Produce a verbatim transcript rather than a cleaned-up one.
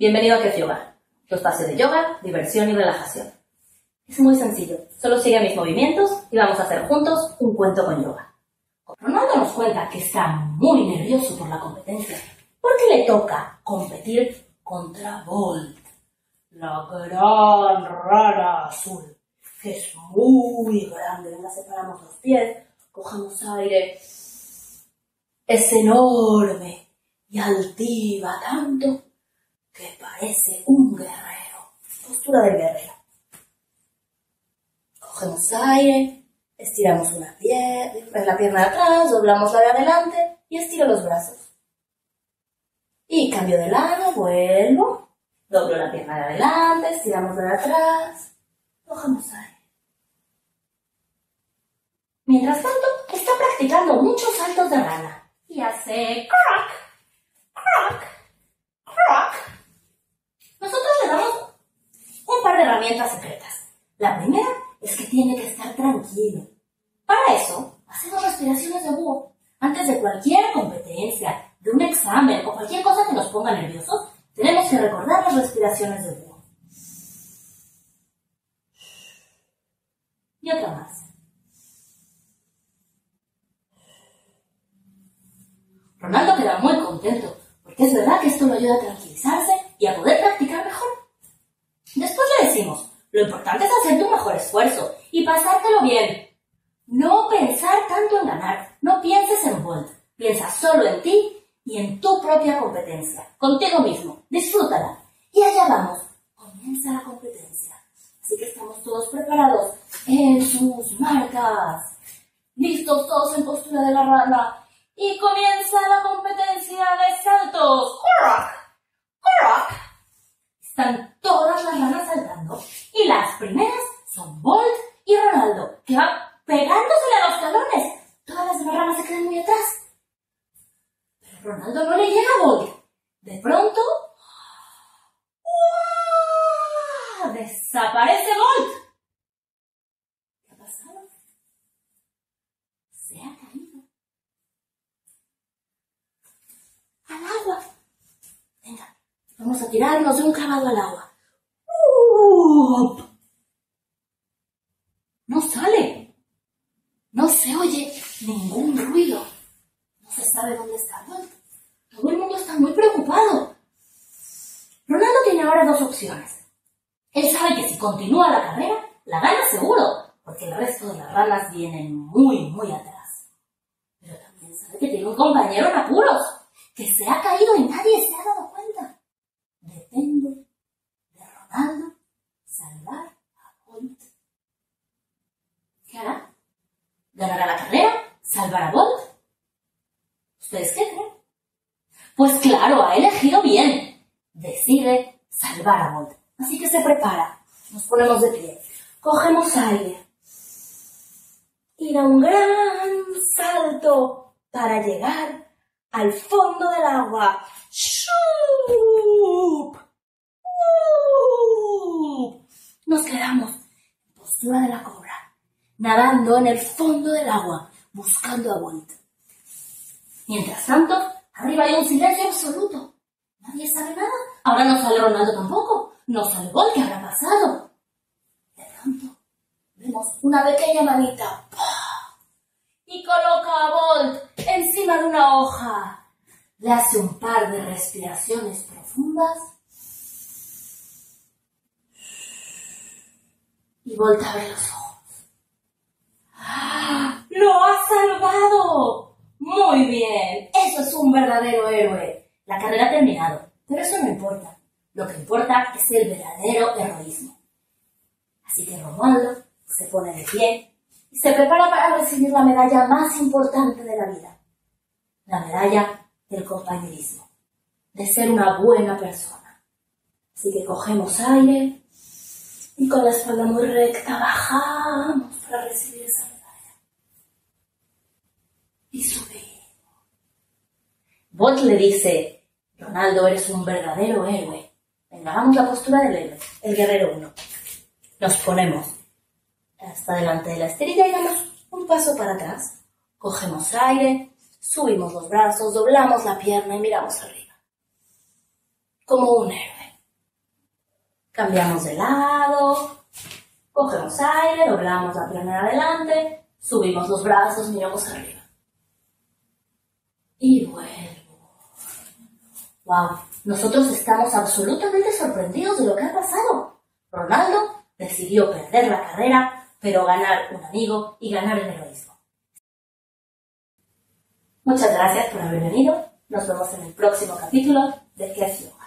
Bienvenido a Kef Yoga, tu espacio de yoga, diversión y relajación. Es muy sencillo, solo sigue mis movimientos y vamos a hacer juntos un cuento con yoga. Ronaldo nos cuenta que está muy nervioso por la competencia, porque le toca competir contra Bolt, la gran rana azul, que es muy grande. Venga, separamos los pies, cogemos aire. Es enorme y altiva tanto que parece un guerrero. Postura de guerrero. Cogemos aire, estiramos una pierna, la pierna de atrás, doblamos la de adelante y estiro los brazos. Y cambio de lado, vuelvo, doblo la pierna de adelante, estiramos la de atrás, cogemos aire. Mientras tanto, está practicando muchos saltos de rana y hace crack, crack, crack. Nosotros le damos un par de herramientas secretas. La primera es que tiene que estar tranquilo. Para eso, hacemos respiraciones de búho. Antes de cualquier competencia, de un examen o cualquier cosa que nos ponga nerviosos, tenemos que recordar las respiraciones de búho. Y otra más. Ronaldo queda muy contento, porque es verdad que esto lo ayuda a tranquilizarse y a poder practicar mejor. Después le decimos, lo importante es hacer tu mejor esfuerzo y pasártelo bien. No pensar tanto en ganar, no pienses en Bolt, piensa solo en ti y en tu propia competencia, contigo mismo, disfrútala. Y allá vamos, comienza la competencia. Así que estamos todos preparados en sus marcas, listos todos en postura de la rana. Y comienza la competencia de saltos. ¡Crack! ¡Crack! Están todas las ranas saltando. Y las primeras son Bolt y Ronaldo, que van pegándosele a los talones. Todas las ranas se quedan muy atrás. Pero Ronaldo no le llega a Bolt. De pronto... ¡Uah! ¡Desaparece Bolt! ¿Qué ha pasado? Se ha caído al agua. Venga, vamos a tirarnos de un clavado al agua. ¡Up! No sale. No se oye ningún ruido. No se sabe dónde está Bolt. Todo el mundo está muy preocupado. Ronaldo tiene ahora dos opciones. Él sabe que si continúa la carrera, la gana seguro, porque el resto de las ranas vienen muy, muy atrás. Pero también sabe que tiene un compañero en apuros, que se ha caído y nadie se ha dado cuenta. Depende de Ronaldo salvar a Bolt. ¿Qué hará? ¿Ganará la carrera? ¿Salvar a Bolt? ¿Ustedes qué creen? Pues claro, ha elegido bien. Decide salvar a Bolt. Así que se prepara. Nos ponemos de pie. Cogemos aire. Y da un gran salto para llegar al fondo del agua. ¡Shup! ¡Uup! Nos quedamos en postura de la cobra, nadando en el fondo del agua, buscando a Bolt. Mientras tanto, arriba hay un silencio absoluto. Nadie sabe nada. Ahora no sale Ronaldo tampoco. No sale Bolt. ¿Qué habrá pasado? De pronto, vemos una pequeña manita. ¡Pah! Y coloca a Bolt encima de una hoja. Le hace un par de respiraciones profundas y Bolt abre los ojos. ¡Ah! ¡Lo ha salvado! ¡Muy bien! ¡Eso es un verdadero héroe! La carrera ha terminado, pero eso no importa. Lo que importa es el verdadero heroísmo. Así que Ronaldo se pone de pie y se prepara para recibir la medalla más importante de la vida. La medalla del compañerismo, de ser una buena persona. Así que cogemos aire y con la espalda muy recta bajamos para recibir esa medalla. Y subimos. Bolt le dice, Ronaldo, eres un verdadero héroe. Venga, hagamos la postura del héroe, el guerrero uno. Nos ponemos hasta delante de la esterilla y damos un paso para atrás. Cogemos aire, subimos los brazos, doblamos la pierna y miramos arriba. Como un héroe. Cambiamos de lado, cogemos aire, doblamos la pierna adelante, subimos los brazos, miramos arriba. Y vuelvo. ¡Wow! Nosotros estamos absolutamente sorprendidos de lo que ha pasado. Ronaldo decidió perder la carrera, pero ganar un amigo y ganar el heroísmo. Muchas gracias por haber venido. Nos vemos en el próximo capítulo de Kef Yoga.